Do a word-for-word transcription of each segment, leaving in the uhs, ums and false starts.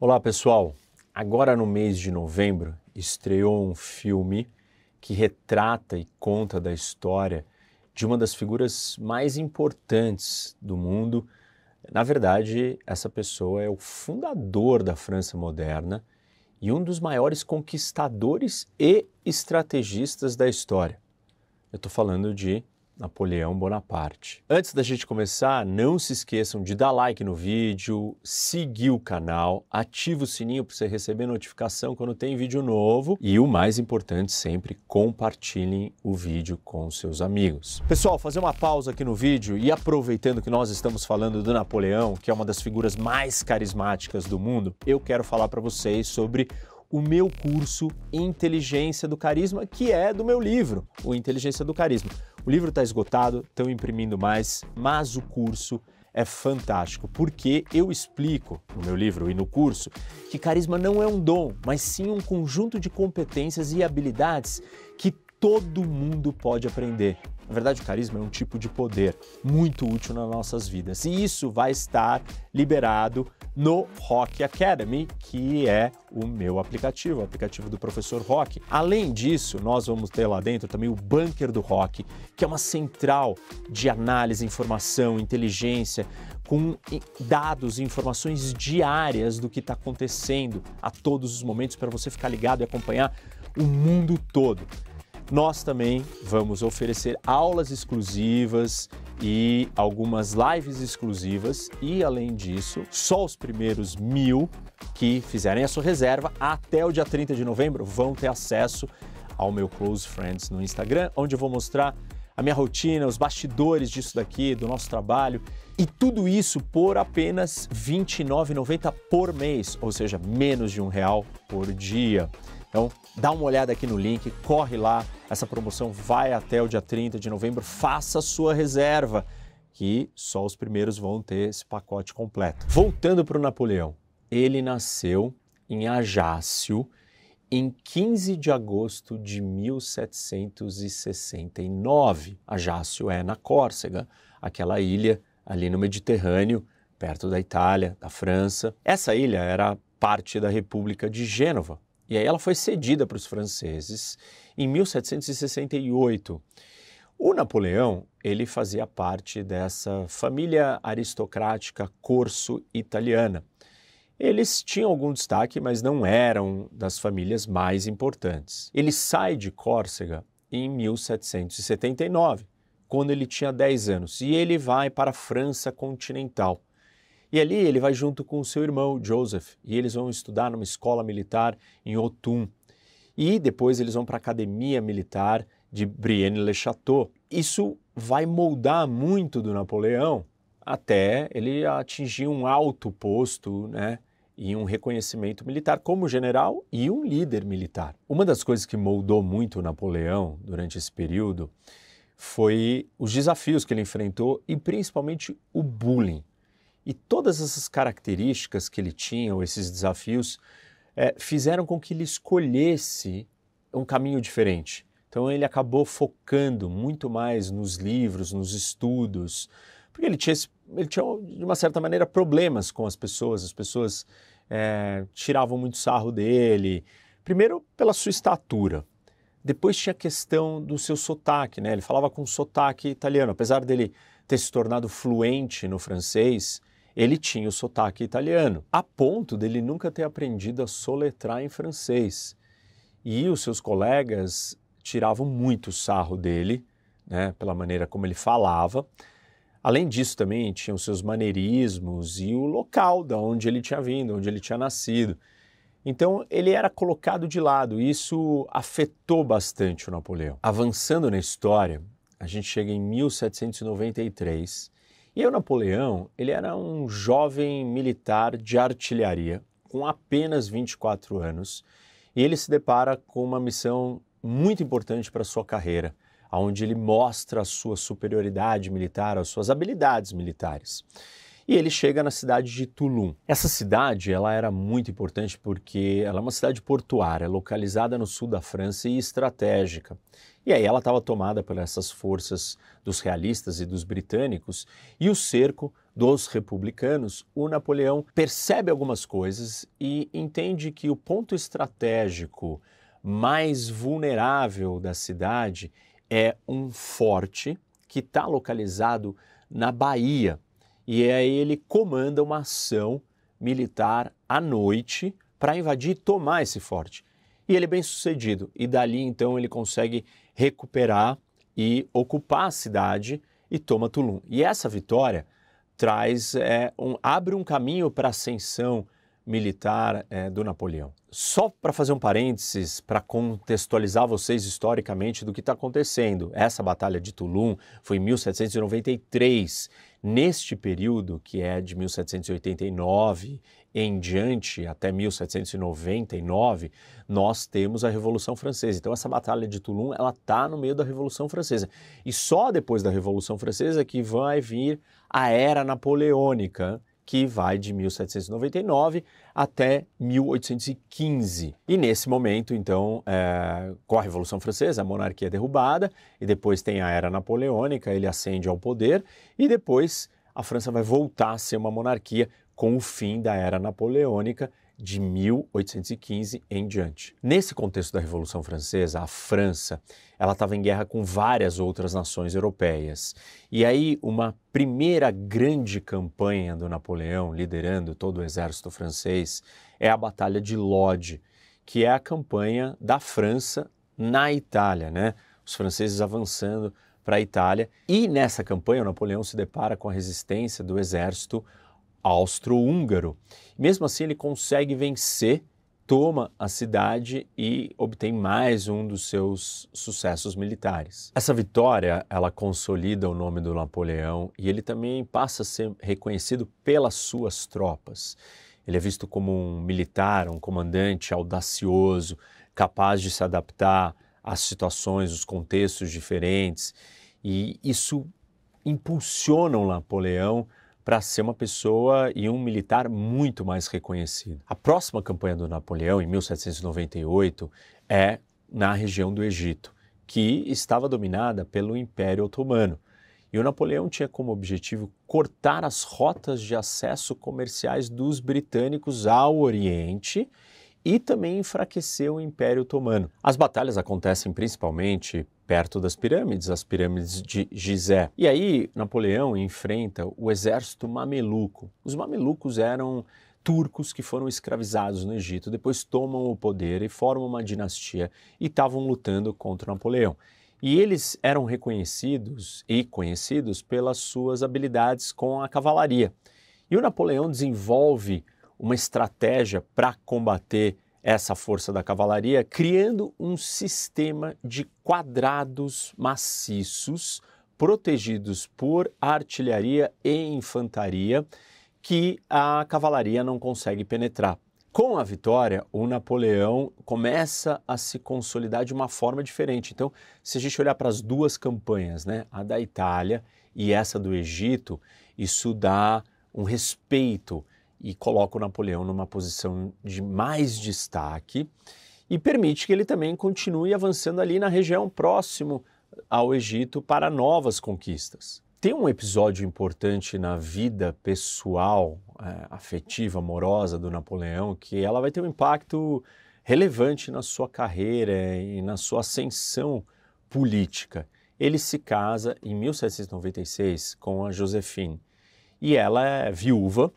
Olá pessoal, agora no mês de novembro estreou um filme que retrata e conta da história de uma das figuras mais importantes do mundo. Na verdade, essa pessoa é o fundador da França moderna e um dos maiores conquistadores e estrategistas da história. Eu estou falando de Napoleão Bonaparte. Antes da gente começar, não se esqueçam de dar like no vídeo, seguir o canal, ativa o sininho para você receber notificação quando tem vídeo novo e o mais importante sempre, compartilhem o vídeo com seus amigos. Pessoal, fazer uma pausa aqui no vídeo e aproveitando que nós estamos falando do Napoleão, que é uma das figuras mais carismáticas do mundo, eu quero falar para vocês sobre o meu curso Inteligência do Carisma, que é do meu livro, o Inteligência do Carisma. O livro está esgotado, estão imprimindo mais, mas o curso é fantástico, porque eu explico no meu livro e no curso que carisma não é um dom, mas sim um conjunto de competências e habilidades que todo mundo pode aprender. Na verdade, o carisma é um tipo de poder muito útil nas nossas vidas. E isso vai estar liberado no H O C Academy, que é o meu aplicativo, o aplicativo do professor H O C. Além disso, nós vamos ter lá dentro também o Bunker do H O C, que é uma central de análise, informação, inteligência, com dados e informações diárias do que está acontecendo a todos os momentos para você ficar ligado e acompanhar o mundo todo. Nós também vamos oferecer aulas exclusivas e algumas lives exclusivas e, além disso, só os primeiros mil que fizerem a sua reserva até o dia trinta de novembro vão ter acesso ao meu Close Friends no Instagram, onde eu vou mostrar a minha rotina, os bastidores disso daqui, do nosso trabalho e tudo isso por apenas vinte e nove reais e noventa centavos por mês, ou seja, menos de um real por dia. Então, dá uma olhada aqui no link, corre lá, essa promoção vai até o dia trinta de novembro, faça a sua reserva, que só os primeiros vão ter esse pacote completo. Voltando para o Napoleão, ele nasceu em Ajácio em quinze de agosto de mil setecentos e sessenta e nove. Ajácio é na Córsega, aquela ilha ali no Mediterrâneo, perto da Itália, da França. Essa ilha era parte da República de Gênova. E aí ela foi cedida para os franceses em mil setecentos e sessenta e oito. O Napoleão, ele fazia parte dessa família aristocrática corso-italiana. Eles tinham algum destaque, mas não eram das famílias mais importantes. Ele sai de Córsega em mil setecentos e setenta e nove, quando ele tinha dez anos, e ele vai para a França continental. E ali ele vai junto com seu irmão, Joseph, e eles vão estudar numa escola militar em Autun. E depois eles vão para a Academia Militar de Brienne Le Château. Isso vai moldar muito do Napoleão até ele atingir um alto posto, né, e um reconhecimento militar como general e um líder militar. Uma das coisas que moldou muito o Napoleão durante esse período foi os desafios que ele enfrentou e principalmente o bullying. E todas essas características que ele tinha, ou esses desafios, é, fizeram com que ele escolhesse um caminho diferente. Então ele acabou focando muito mais nos livros, nos estudos, porque ele tinha, ele tinha de uma certa maneira, problemas com as pessoas. As pessoas é, tiravam muito sarro dele, primeiro pela sua estatura. Depois tinha a questão do seu sotaque, né? Ele falava com sotaque italiano, apesar dele ter se tornado fluente no francês, ele tinha o sotaque italiano, a ponto dele nunca ter aprendido a soletrar em francês. E os seus colegas tiravam muito sarro dele, né, pela maneira como ele falava. Além disso, também tinham seus maneirismos e o local de onde ele tinha vindo, onde ele tinha nascido. Então, ele era colocado de lado e isso afetou bastante o Napoleão. Avançando na história, a gente chega em mil setecentos e noventa e três, e o Napoleão, ele era um jovem militar de artilharia, com apenas vinte e quatro anos, e ele se depara com uma missão muito importante para a sua carreira, onde ele mostra a sua superioridade militar, as suas habilidades militares. E ele chega na cidade de Toulon. Essa cidade, ela era muito importante porque ela é uma cidade portuária, localizada no sul da França e estratégica. E aí ela estava tomada por essas forças dos realistas e dos britânicos, e o cerco dos republicanos, o Napoleão percebe algumas coisas e entende que o ponto estratégico mais vulnerável da cidade é um forte que está localizado na Bahia. E aí ele comanda uma ação militar à noite para invadir e tomar esse forte. E ele é bem sucedido. E dali, então, ele consegue recuperar e ocupar a cidade e toma Toulon. E essa vitória traz, é, um, abre um caminho para a ascensão militar é, do Napoleão. Só para fazer um parênteses, para contextualizar vocês historicamente do que está acontecendo. Essa Batalha de Toulon foi em mil setecentos e noventa e três. Neste período, que é de mil setecentos e oitenta e nove em diante, até mil setecentos e noventa e nove, nós temos a Revolução Francesa. Então, essa Batalha de Toulon, ela está no meio da Revolução Francesa. E só depois da Revolução Francesa que vai vir a Era Napoleônica, que vai de mil setecentos e noventa e nove até mil oitocentos e quinze. E nesse momento, então, é, com a Revolução Francesa, a monarquia é derrubada, e depois tem a Era Napoleônica, ele ascende ao poder, e depois a França vai voltar a ser uma monarquia com o fim da Era Napoleônica de mil oitocentos e quinze em diante. Nesse contexto da Revolução Francesa, a França ela estava em guerra com várias outras nações europeias. E aí, uma primeira grande campanha do Napoleão, liderando todo o exército francês, é a Batalha de Lodi, que é a campanha da França na Itália, né? Os franceses avançando para a Itália. E nessa campanha, o Napoleão se depara com a resistência do exército austro-húngaro. Mesmo assim, ele consegue vencer, toma a cidade e obtém mais um dos seus sucessos militares. Essa vitória, ela consolida o nome do Napoleão e ele também passa a ser reconhecido pelas suas tropas. Ele é visto como um militar, um comandante audacioso, capaz de se adaptar às situações, os contextos diferentes. E isso impulsiona o Napoleão para ser uma pessoa e um militar muito mais reconhecido. A próxima campanha do Napoleão, em mil setecentos e noventa e oito, é na região do Egito, que estava dominada pelo Império Otomano. E o Napoleão tinha como objetivo cortar as rotas de acesso comerciais dos britânicos ao Oriente e também enfraquecer o Império Otomano. As batalhas acontecem principalmente perto das pirâmides, as pirâmides de Gizé. E aí, Napoleão enfrenta o exército mameluco. Os mamelucos eram turcos que foram escravizados no Egito, depois tomam o poder e formam uma dinastia e estavam lutando contra Napoleão. E eles eram reconhecidos e conhecidos pelas suas habilidades com a cavalaria. E o Napoleão desenvolve uma estratégia para combater essa força da cavalaria, criando um sistema de quadrados maciços protegidos por artilharia e infantaria que a cavalaria não consegue penetrar. Com a vitória, o Napoleão começa a se consolidar de uma forma diferente. Então, se a gente olhar para as duas campanhas, né, a da Itália e essa do Egito, isso dá um respeito e coloca o Napoleão numa posição de mais destaque e permite que ele também continue avançando ali na região próximo ao Egito para novas conquistas. Tem um episódio importante na vida pessoal, é, afetiva, amorosa do Napoleão, que ela vai ter um impacto relevante na sua carreira e na sua ascensão política. Ele se casa em mil setecentos e noventa e seis com a Joséphine e ela é viúva,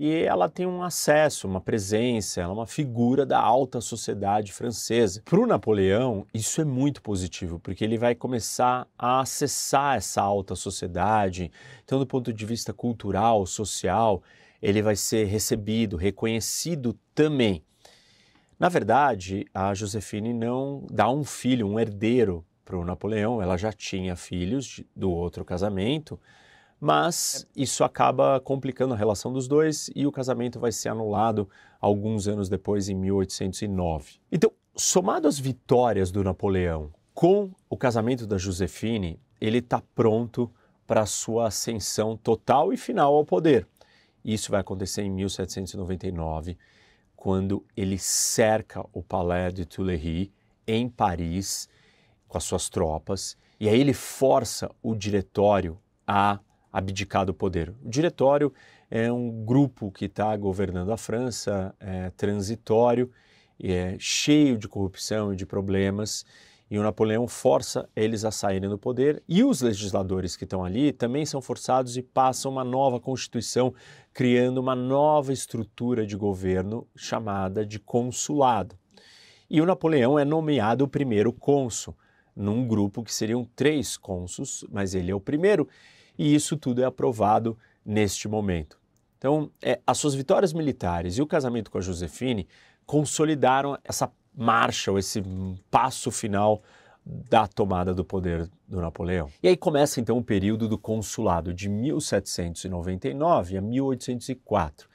e ela tem um acesso, uma presença, ela é uma figura da alta sociedade francesa. Para o Napoleão, isso é muito positivo, porque ele vai começar a acessar essa alta sociedade. Então, do ponto de vista cultural, social, ele vai ser recebido, reconhecido também. Na verdade, a Joséphine não dá um filho, um herdeiro para o Napoleão. Ela já tinha filhos do outro casamento, mas isso acaba complicando a relação dos dois e o casamento vai ser anulado alguns anos depois, em mil oitocentos e nove. Então, somado às vitórias do Napoleão com o casamento da Joséphine, ele está pronto para a sua ascensão total e final ao poder. Isso vai acontecer em mil setecentos e noventa e nove, quando ele cerca o Palais de Tuileries, em Paris, com as suas tropas, e aí ele força o diretório a abdicar do poder. O diretório é um grupo que está governando a França, é transitório, é cheio de corrupção e de problemas, e o Napoleão força eles a saírem do poder, e os legisladores que estão ali também são forçados e passam uma nova Constituição, criando uma nova estrutura de governo chamada de consulado. E o Napoleão é nomeado o primeiro cônsul, num grupo que seriam três cônsuls, mas ele é o primeiro, e isso tudo é aprovado neste momento. Então, é, as suas vitórias militares e o casamento com a Joséphine consolidaram essa marcha, ou esse passo final da tomada do poder do Napoleão. E aí começa então o período do consulado, de mil setecentos e noventa e nove a mil oitocentos e quatro.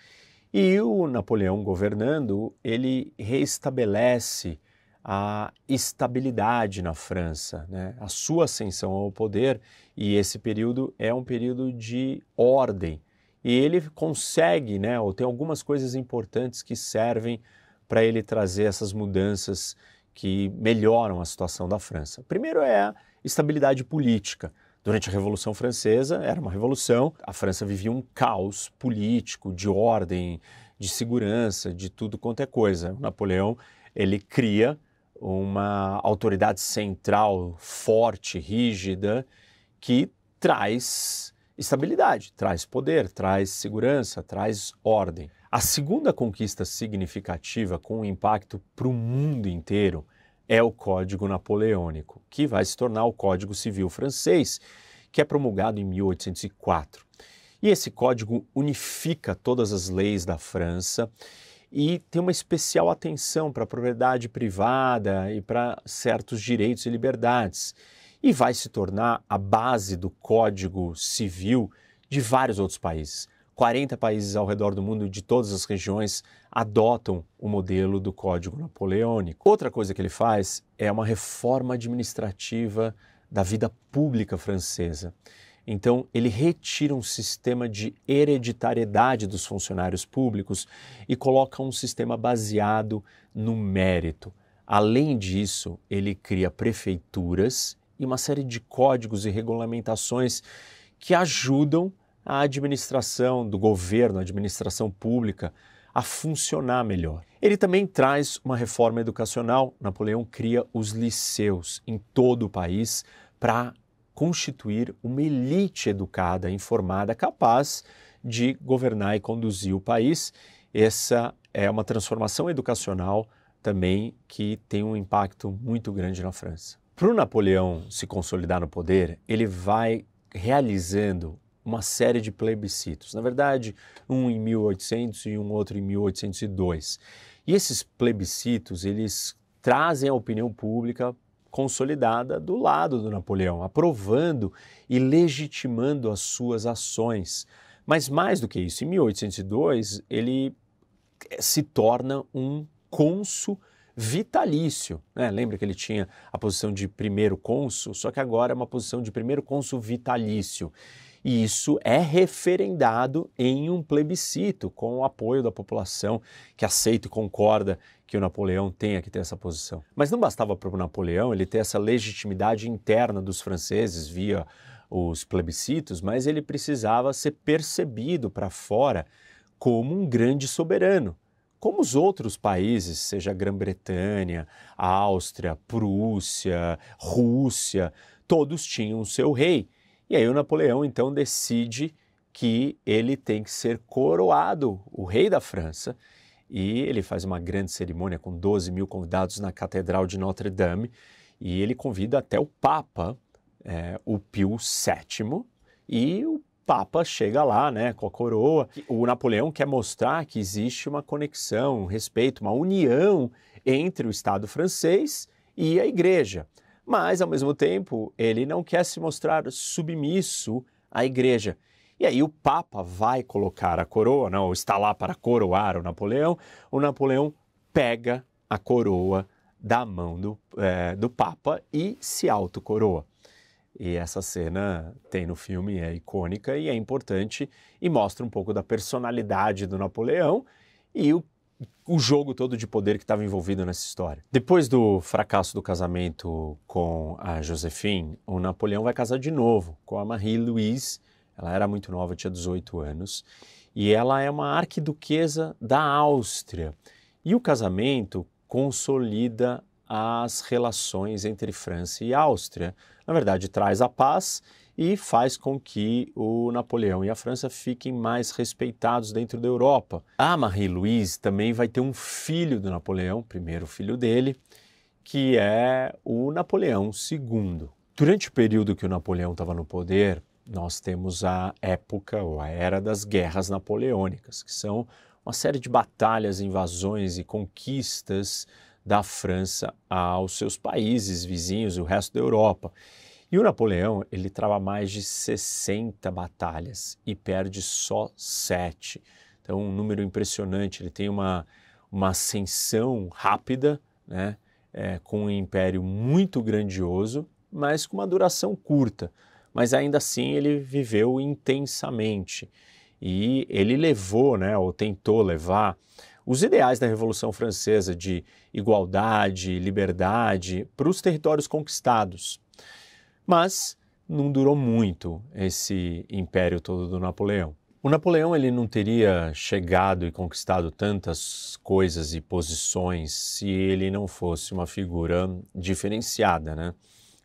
E o Napoleão governando, ele reestabelece a estabilidade na França, né? A sua ascensão ao poder, e esse período é um período de ordem. E ele consegue, né, ou tem algumas coisas importantes que servem para ele trazer essas mudanças que melhoram a situação da França. Primeiro é a estabilidade política. Durante a Revolução Francesa, era uma revolução, a França vivia um caos político, de ordem, de segurança, de tudo quanto é coisa. O Napoleão, ele cria uma autoridade central forte, rígida, que traz estabilidade, traz poder, traz segurança, traz ordem. A segunda conquista significativa com um impacto para o mundo inteiro é o Código Napoleônico, que vai se tornar o Código Civil francês, que é promulgado em mil oitocentos e quatro. E esse código unifica todas as leis da França e tem uma especial atenção para a propriedade privada e para certos direitos e liberdades. E vai se tornar a base do Código Civil de vários outros países. quarenta países ao redor do mundo, de todas as regiões, adotam o modelo do Código Napoleônico. Outra coisa que ele faz é uma reforma administrativa da vida pública francesa. Então, ele retira um sistema de hereditariedade dos funcionários públicos e coloca um sistema baseado no mérito. Além disso, ele cria prefeituras e uma série de códigos e regulamentações que ajudam a administração do governo, a administração pública, a funcionar melhor. Ele também traz uma reforma educacional. Napoleão cria os liceus em todo o país para constituir uma elite educada, informada, capaz de governar e conduzir o país. Essa é uma transformação educacional também que tem um impacto muito grande na França. Para o Napoleão se consolidar no poder, ele vai realizando uma série de plebiscitos, na verdade, um em mil e oitocentos e um outro em mil oitocentos e dois. E esses plebiscitos, eles trazem a opinião pública consolidada do lado do Napoleão, aprovando e legitimando as suas ações. Mas mais do que isso, em mil oitocentos e dois, ele se torna um cônsul vitalício, né? Lembra que ele tinha a posição de primeiro cônsul, só que agora é uma posição de primeiro cônsul vitalício. E isso é referendado em um plebiscito, com o apoio da população que aceita e concorda que o Napoleão tenha que ter essa posição. Mas não bastava para o Napoleão ele ter essa legitimidade interna dos franceses via os plebiscitos, mas ele precisava ser percebido para fora como um grande soberano, como os outros países, seja a Grã-Bretanha, a Áustria, Prússia, Rússia, todos tinham o seu rei. E aí o Napoleão, então, decide que ele tem que ser coroado o rei da França, e ele faz uma grande cerimônia com doze mil convidados na Catedral de Notre-Dame, e ele convida até o Papa, é, o Pio sétimo, e o Papa chega lá, né, com a coroa. O Napoleão quer mostrar que existe uma conexão, um respeito, uma união entre o Estado francês e a Igreja. Mas, ao mesmo tempo, ele não quer se mostrar submisso à Igreja. E aí o Papa vai colocar a coroa, não, está lá para coroar o Napoleão. O Napoleão pega a coroa da mão do, é, do Papa e se autocoroa. E essa cena tem no filme, é icônica e é importante, e mostra um pouco da personalidade do Napoleão e o o jogo todo de poder que estava envolvido nessa história. Depois do fracasso do casamento com a Joséphine, o Napoleão vai casar de novo com a Marie Louise, Ela era muito nova, tinha dezoito anos, e ela é uma arquiduquesa da Áustria. E o casamento consolida as relações entre França e Áustria. Na verdade, traz a paz e faz com que o Napoleão e a França fiquem mais respeitados dentro da Europa. A Marie Louise também vai ter um filho do Napoleão, primeiro filho dele, que é o Napoleão segundo. Durante o período que o Napoleão estava no poder, nós temos a época ou a era das Guerras Napoleônicas, que são uma série de batalhas, invasões e conquistas da França aos seus países vizinhos e o resto da Europa. E o Napoleão, ele trava mais de sessenta batalhas e perde só sete. Então, um número impressionante. Ele tem uma, uma ascensão rápida, né? É, com um império muito grandioso, mas com uma duração curta. Mas ainda assim, ele viveu intensamente. E ele levou, né, ou tentou levar, os ideais da Revolução Francesa de igualdade, liberdade, para os territórios conquistados. Mas não durou muito esse império todo do Napoleão. O Napoleão, ele não teria chegado e conquistado tantas coisas e posições se ele não fosse uma figura diferenciada, né?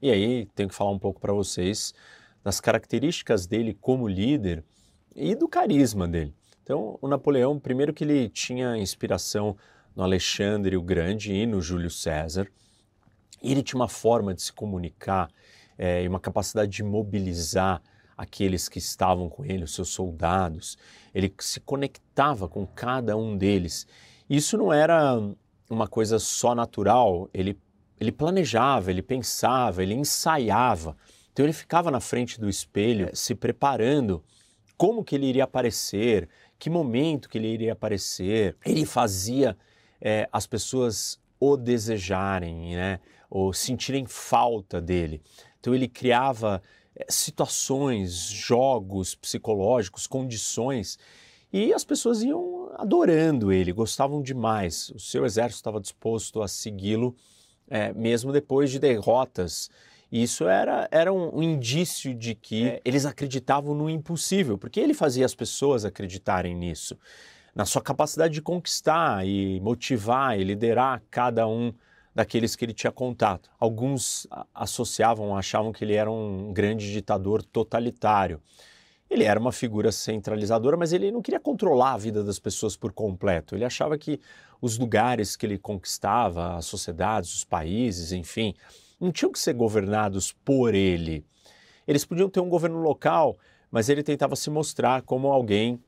E aí tenho que falar um pouco para vocês das características dele como líder e do carisma dele. Então, o Napoleão, primeiro que ele tinha inspiração no Alexandre o Grande e no Júlio César, ele tinha uma forma de se comunicar é, e uma capacidade de mobilizar aqueles que estavam com ele, os seus soldados. Ele se conectava com cada um deles. Isso não era uma coisa só natural, ele, ele planejava, ele pensava, ele ensaiava. Então, ele ficava na frente do espelho, se preparando como que ele iria aparecer, que momento que ele iria aparecer. Ele fazia é, as pessoas o desejarem, né, ou sentirem falta dele. Então ele criava é, situações, jogos psicológicos, condições, e as pessoas iam adorando ele, gostavam demais. O seu exército estava disposto a segui-lo, é, mesmo depois de derrotas. E isso era, era um, um indício de que é, eles acreditavam no impossível, porque ele fazia as pessoas acreditarem nisso, na sua capacidade de conquistar e motivar e liderar cada um daqueles que ele tinha contato. Alguns associavam, achavam que ele era um grande ditador totalitário. Ele era uma figura centralizadora, mas ele não queria controlar a vida das pessoas por completo. Ele achava que os lugares que ele conquistava, as sociedades, os países, enfim, não tinham que ser governados por ele. Eles podiam ter um governo local, mas ele tentava se mostrar como alguém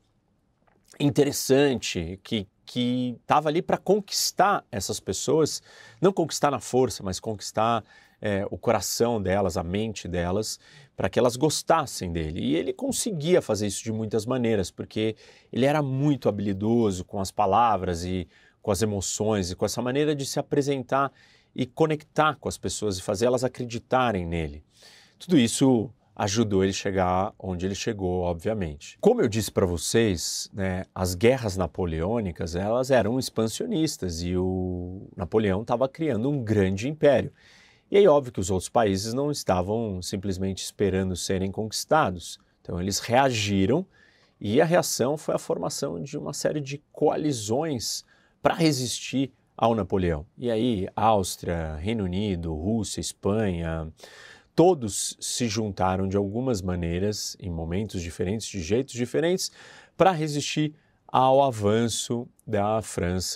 interessante, que que estava ali para conquistar essas pessoas, não conquistar na força, mas conquistar é, o coração delas, a mente delas, para que elas gostassem dele. E ele conseguia fazer isso de muitas maneiras, porque ele era muito habilidoso com as palavras e com as emoções e com essa maneira de se apresentar e conectar com as pessoas e fazer elas acreditarem nele. Tudo isso ajudou ele a chegar onde ele chegou, obviamente. Como eu disse para vocês, né, as guerras napoleônicas, elas eram expansionistas e o Napoleão estava criando um grande império. E aí, óbvio que os outros países não estavam simplesmente esperando serem conquistados. Então, eles reagiram e a reação foi a formação de uma série de coalizões para resistir ao Napoleão. E aí, Áustria, Reino Unido, Rússia, Espanha, todos se juntaram de algumas maneiras, em momentos diferentes, de jeitos diferentes, para resistir ao avanço da França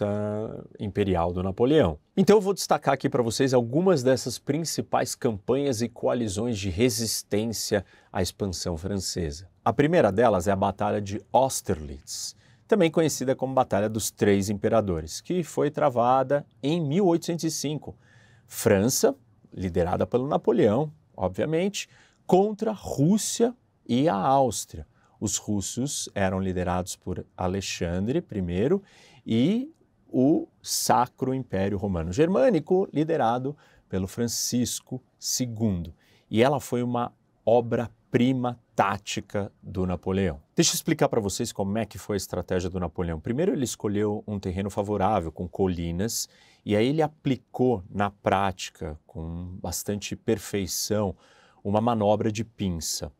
imperial do Napoleão. Então eu vou destacar aqui para vocês algumas dessas principais campanhas e coalizões de resistência à expansão francesa. A primeira delas é a Batalha de Austerlitz, também conhecida como Batalha dos Três Imperadores, que foi travada em mil oitocentos e cinco. França, liderada pelo Napoleão, obviamente, contra a Rússia e a Áustria. Os russos eram liderados por Alexandre I e o Sacro Império Romano Germânico, liderado pelo Francisco segundo. E ela foi uma obra-prima tática do Napoleão. Deixa eu explicar para vocês como é que foi a estratégia do Napoleão. Primeiro, ele escolheu um terreno favorável, com colinas, e aí ele aplicou na prática, com bastante perfeição, uma manobra de pinça.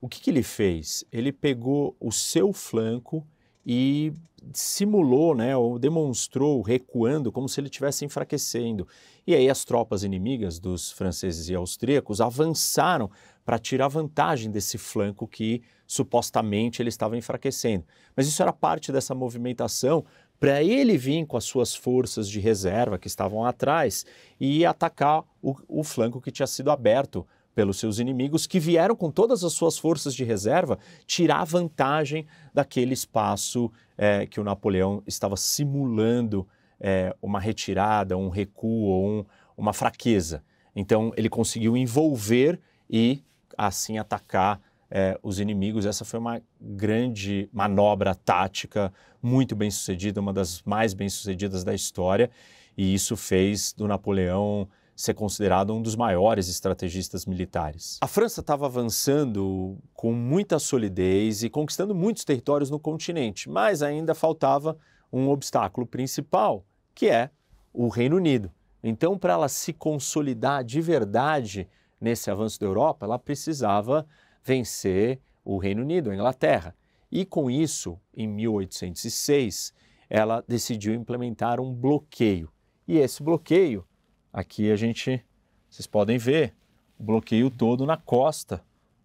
O que que ele fez? Ele pegou o seu flanco e simulou, né, ou demonstrou recuando como se ele estivesse enfraquecendo. E aí as tropas inimigas dos franceses e austríacos avançaram para tirar vantagem desse flanco que supostamente ele estava enfraquecendo. Mas isso era parte dessa movimentação para ele vir com as suas forças de reserva que estavam atrás e atacar o, o flanco que tinha sido aberto pelos seus inimigos, que vieram com todas as suas forças de reserva tirar vantagem daquele espaço é, que o Napoleão estava simulando é, uma retirada, um recuo ou um, uma fraqueza. Então ele conseguiu envolver e assim atacar É, os inimigos. Essa foi uma grande manobra tática, muito bem sucedida, uma das mais bem sucedidas da história, e isso fez do Napoleão ser considerado um dos maiores estrategistas militares. A França estava avançando com muita solidez e conquistando muitos territórios no continente, mas ainda faltava um obstáculo principal, que é o Reino Unido. Então, para ela se consolidar de verdade nesse avanço da Europa, ela precisava vencer o Reino Unido, a Inglaterra. E com isso, em mil oitocentos e seis, ela decidiu implementar um bloqueio. E esse bloqueio, aqui a gente, vocês podem ver, o bloqueio todo na costa,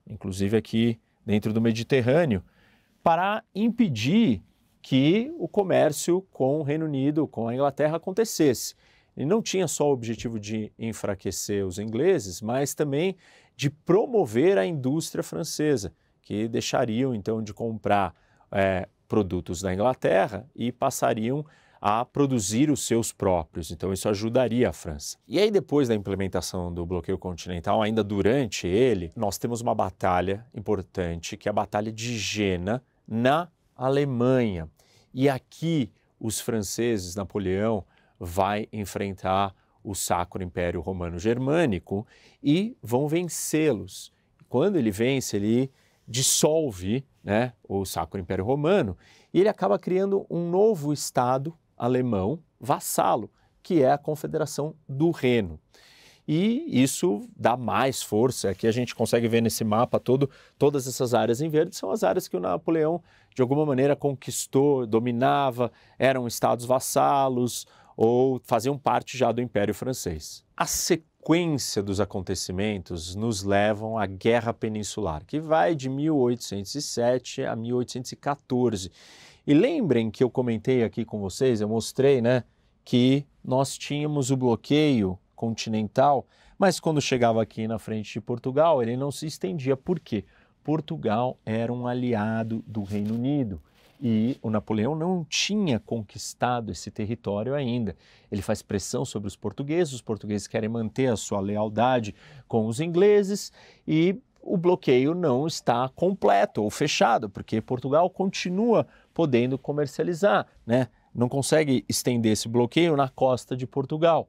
inclusive aqui dentro do Mediterrâneo, para impedir que o comércio com o Reino Unido, com a Inglaterra, acontecesse. Ele não tinha só o objetivo de enfraquecer os ingleses, mas também de promover a indústria francesa, que deixariam então de comprar é, produtos da Inglaterra e passariam a produzir os seus próprios. Então isso ajudaria a França. E aí, depois da implementação do bloqueio continental, ainda durante ele, nós temos uma batalha importante, que é a Batalha de Jena, na Alemanha. E aqui os franceses, Napoleão vai enfrentar o Sacro Império Romano Germânico e vão vencê-los. Quando ele vence, ele dissolve, né, o Sacro Império Romano, e ele acaba criando um novo Estado alemão vassalo, que é a Confederação do Reno. E isso dá mais força. Aqui a gente consegue ver nesse mapa todo, todas essas áreas em verde são as áreas que o Napoleão, de alguma maneira, conquistou, dominava, eram estados vassalos, ou faziam parte já do Império Francês. A sequência dos acontecimentos nos levam à Guerra Peninsular, que vai de mil oitocentos e sete a mil oitocentos e quatorze. E lembrem que eu comentei aqui com vocês, eu mostrei, né, que nós tínhamos o bloqueio continental, mas quando chegava aqui na frente de Portugal, ele não se estendia. Por quê? Portugal era um aliado do Reino Unido. E o Napoleão não tinha conquistado esse território ainda. Ele faz pressão sobre os portugueses, os portugueses querem manter a sua lealdade com os ingleses e o bloqueio não está completo ou fechado, porque Portugal continua podendo comercializar, né? Não consegue estender esse bloqueio na costa de Portugal.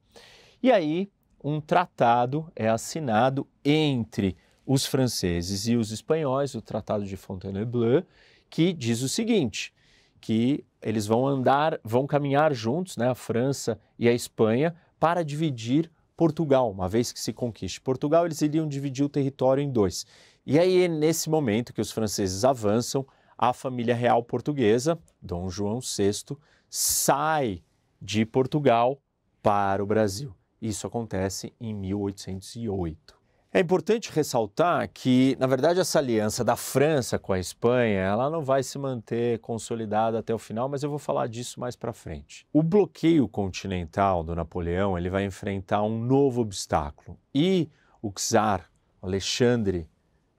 E aí um tratado é assinado entre os franceses e os espanhóis, o Tratado de Fontainebleau, que diz o seguinte, que eles vão andar, vão caminhar juntos, né, a França e a Espanha, para dividir Portugal. Uma vez que se conquiste Portugal, eles iriam dividir o território em dois. E aí, nesse momento que os franceses avançam, a família real portuguesa, Dom João sexto, sai de Portugal para o Brasil. Isso acontece em mil oitocentos e oito. É importante ressaltar que, na verdade, essa aliança da França com a Espanha, ela não vai se manter consolidada até o final, mas eu vou falar disso mais para frente. O bloqueio continental do Napoleão, ele vai enfrentar um novo obstáculo. E o czar Alexandre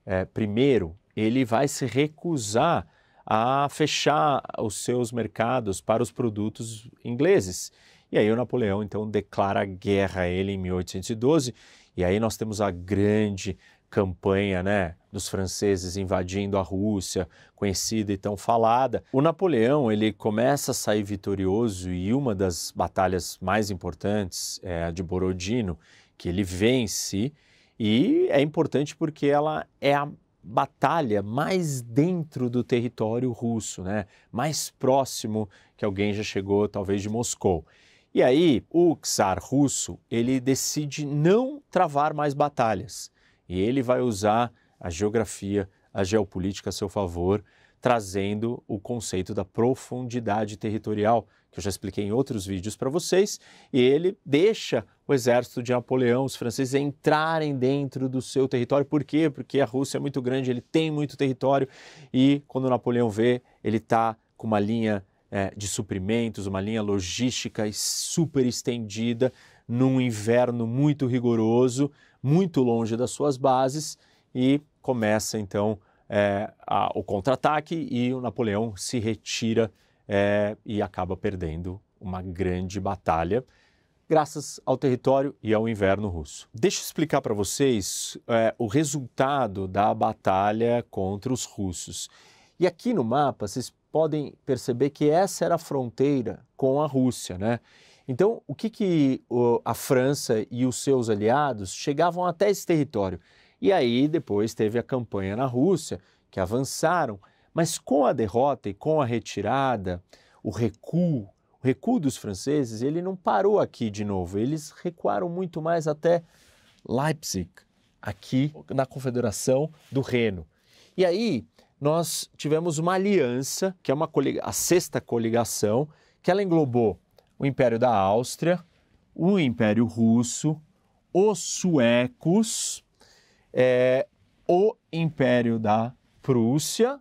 é, I, ele vai se recusar a fechar os seus mercados para os produtos ingleses. E aí o Napoleão, então, declara guerra a ele em mil oitocentos e doze, e aí nós temos a grande campanha, né, dos franceses invadindo a Rússia, conhecida e tão falada. O Napoleão, ele começa a sair vitorioso e uma das batalhas mais importantes é a de Borodino, que ele vence, e é importante porque ela é a batalha mais dentro do território russo, né, mais próximo que alguém já chegou, talvez, de Moscou. E aí, o czar russo, ele decide não travar mais batalhas. E ele vai usar a geografia, a geopolítica a seu favor, trazendo o conceito da profundidade territorial, que eu já expliquei em outros vídeos para vocês, e ele deixa o exército de Napoleão, os franceses, entrarem dentro do seu território. Por quê? Porque a Rússia é muito grande, ele tem muito território, e quando Napoleão vê, ele está com uma linha é, de suprimentos, uma linha logística super estendida, num inverno muito rigoroso, muito longe das suas bases, e começa então é, a, o contra-ataque, e o Napoleão se retira é, e acaba perdendo uma grande batalha, graças ao território e ao inverno russo. Deixa eu explicar para vocês é, o resultado da batalha contra os russos. E aqui no mapa vocês podem perceber que essa era a fronteira com a Rússia, né? Então, o que, que a França e os seus aliados chegavam até esse território? E aí, depois, teve a campanha na Rússia, que avançaram, mas com a derrota e com a retirada, o recuo, o recuo dos franceses, ele não parou aqui de novo, eles recuaram muito mais até Leipzig, aqui na Confederação do Reno. E aí, nós tivemos uma aliança, que é uma a sexta coligação, que ela englobou o Império da Áustria, o Império Russo, os suecos, é, o Império da Prússia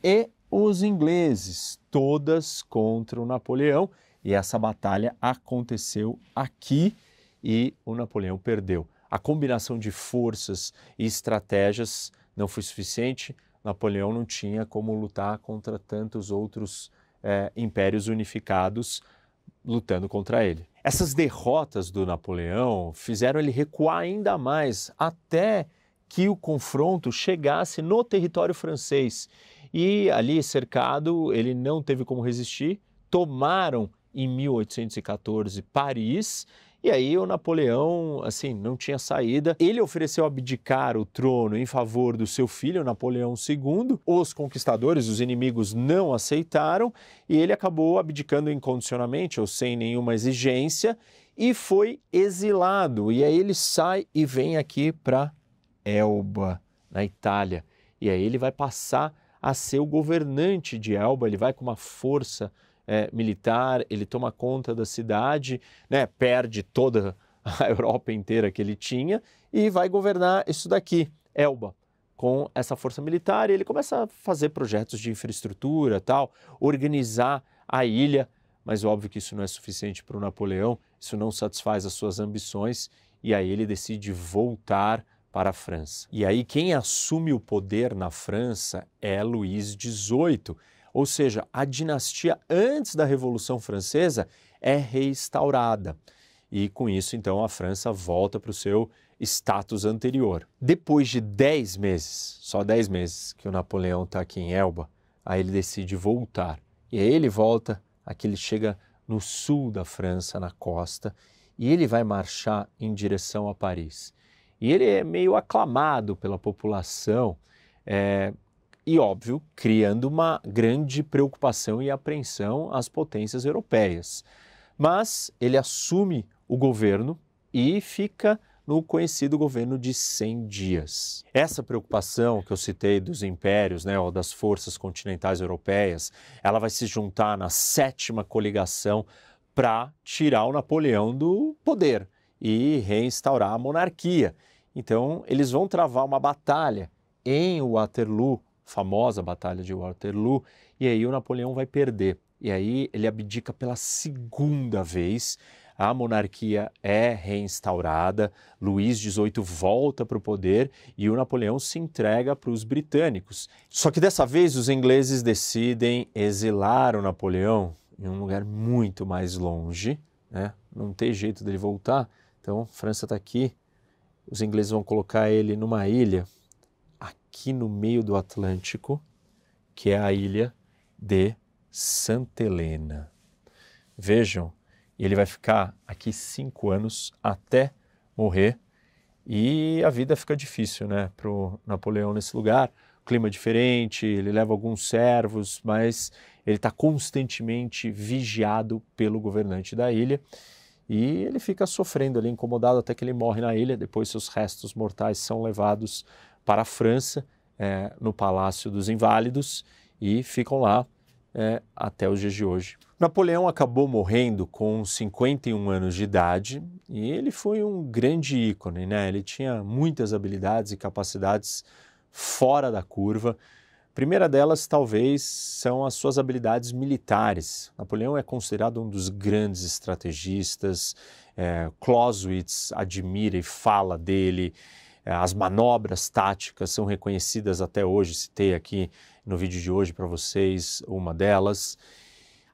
e os ingleses, todas contra o Napoleão. E essa batalha aconteceu aqui e o Napoleão perdeu. A combinação de forças e estratégias não foi suficiente. Napoleão não tinha como lutar contra tantos outros é, impérios unificados lutando contra ele. Essas derrotas do Napoleão fizeram ele recuar ainda mais até que o confronto chegasse no território francês. E ali cercado, ele não teve como resistir, tomaram em mil oitocentos e quatorze Paris, e aí o Napoleão, assim, não tinha saída. Ele ofereceu abdicar o trono em favor do seu filho, Napoleão segundo. Os conquistadores, os inimigos, não aceitaram e ele acabou abdicando incondicionalmente, ou sem nenhuma exigência, e foi exilado. E aí ele sai e vem aqui para Elba, na Itália. E aí ele vai passar a ser o governante de Elba, ele vai com uma força É, militar, ele toma conta da cidade, né, perde toda a Europa inteira que ele tinha e vai governar isso daqui, Elba, com essa força militar. E ele começa a fazer projetos de infraestrutura, tal, organizar a ilha, mas óbvio que isso não é suficiente para o Napoleão, isso não satisfaz as suas ambições e aí ele decide voltar para a França. E aí quem assume o poder na França é Luís dezoito, ou seja, a dinastia antes da Revolução Francesa é restaurada. E com isso, então, a França volta para o seu status anterior. Depois de dez meses, só dez meses que o Napoleão está aqui em Elba, aí ele decide voltar. E aí ele volta, aqui ele chega no sul da França, na costa, e ele vai marchar em direção a Paris. E ele é meio aclamado pela população, é... e, óbvio, criando uma grande preocupação e apreensão às potências europeias. Mas ele assume o governo e fica no conhecido governo de cem dias. Essa preocupação que eu citei dos impérios, né, ou das forças continentais europeias, ela vai se juntar na sétima coligação para tirar o Napoleão do poder e reinstaurar a monarquia. Então, eles vão travar uma batalha em Waterloo, famosa Batalha de Waterloo, e aí o Napoleão vai perder. E aí ele abdica pela segunda vez, a monarquia é reinstaurada, Luís dezoito volta para o poder e o Napoleão se entrega para os britânicos. Só que dessa vez os ingleses decidem exilar o Napoleão em um lugar muito mais longe, né? Não tem jeito dele voltar, então a França está aqui, os ingleses vão colocar ele numa ilha, aqui no meio do Atlântico, que é a ilha de Santa Helena. Vejam, ele vai ficar aqui cinco anos até morrer e a vida fica difícil, né, para o Napoleão nesse lugar. Clima diferente, ele leva alguns servos, mas ele está constantemente vigiado pelo governante da ilha e ele fica sofrendo ali, incomodado, até que ele morre na ilha. Depois seus restos mortais são levados para a França, é, no Palácio dos Inválidos e ficam lá é, até os dias de hoje. Napoleão acabou morrendo com cinquenta e um anos de idade e ele foi um grande ícone, né? Ele tinha muitas habilidades e capacidades fora da curva. A primeira delas, talvez, são as suas habilidades militares. Napoleão é considerado um dos grandes estrategistas, é, Clausewitz admira e fala dele, é, as manobras táticas são reconhecidas até hoje, citei aqui no vídeo de hoje para vocês uma delas.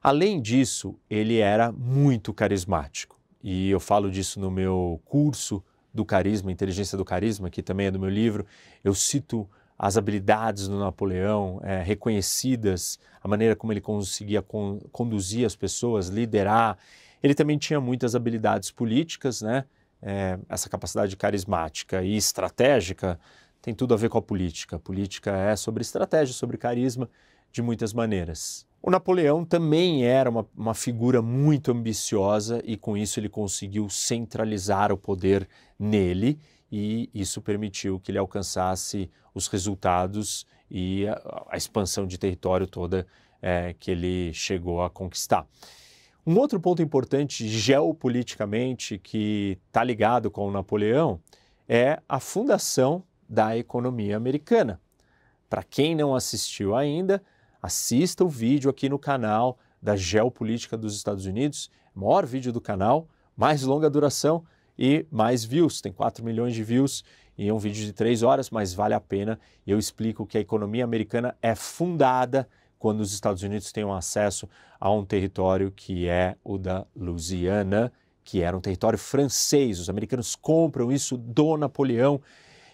Além disso, ele era muito carismático e eu falo disso no meu curso do Carisma, Inteligência do Carisma, que também é do meu livro. Eu cito as habilidades do Napoleão é, reconhecidas, a maneira como ele conseguia con- conduzir as pessoas, liderar. Ele também tinha muitas habilidades políticas, né? É, essa capacidade carismática e estratégica tem tudo a ver com a política. A política é sobre estratégia, sobre carisma, de muitas maneiras. O Napoleão também era uma, uma figura muito ambiciosa e com isso ele conseguiu centralizar o poder nele e isso permitiu que ele alcançasse os resultados e a, a expansão de território toda é, que ele chegou a conquistar. Um outro ponto importante geopoliticamente que está ligado com o Napoleão é a fundação da economia americana. Para quem não assistiu ainda, assista o vídeo aqui no canal da Geopolítica dos Estados Unidos, maior vídeo do canal, mais longa duração e mais views, tem quatro milhões de views e é um vídeo de três horas, mas vale a pena. Eu explico que a economia americana é fundada quando os Estados Unidos têm acesso a um território que é o da Louisiana, que era um território francês. Os americanos compram isso do Napoleão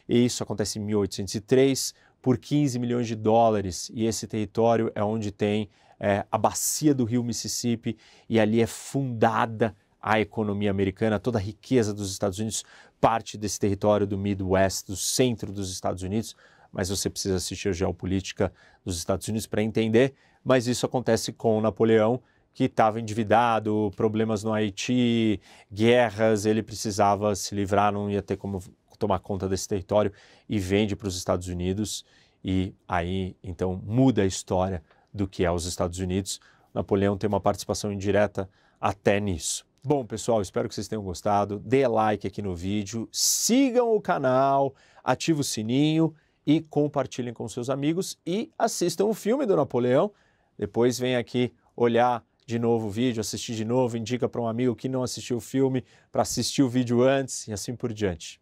e isso acontece em mil oitocentos e três, por quinze milhões de dólares, e esse território é onde tem é, a bacia do rio Mississippi, e ali é fundada a economia americana. Toda a riqueza dos Estados Unidos parte desse território do Midwest, do centro dos Estados Unidos, mas você precisa assistir a Geopolítica dos Estados Unidos para entender, mas isso acontece com o Napoleão, que estava endividado, problemas no Haiti, guerras, ele precisava se livrar, não ia ter como tomar conta desse território e vende para os Estados Unidos e aí então muda a história do que é os Estados Unidos. Napoleão tem uma participação indireta até nisso. Bom, pessoal, espero que vocês tenham gostado. Dê like aqui no vídeo, sigam o canal, ative o sininho e compartilhem com seus amigos e assistam o filme do Napoleão. Depois vem aqui olhar de novo o vídeo, assistir de novo, indica para um amigo que não assistiu o filme para assistir o vídeo antes e assim por diante.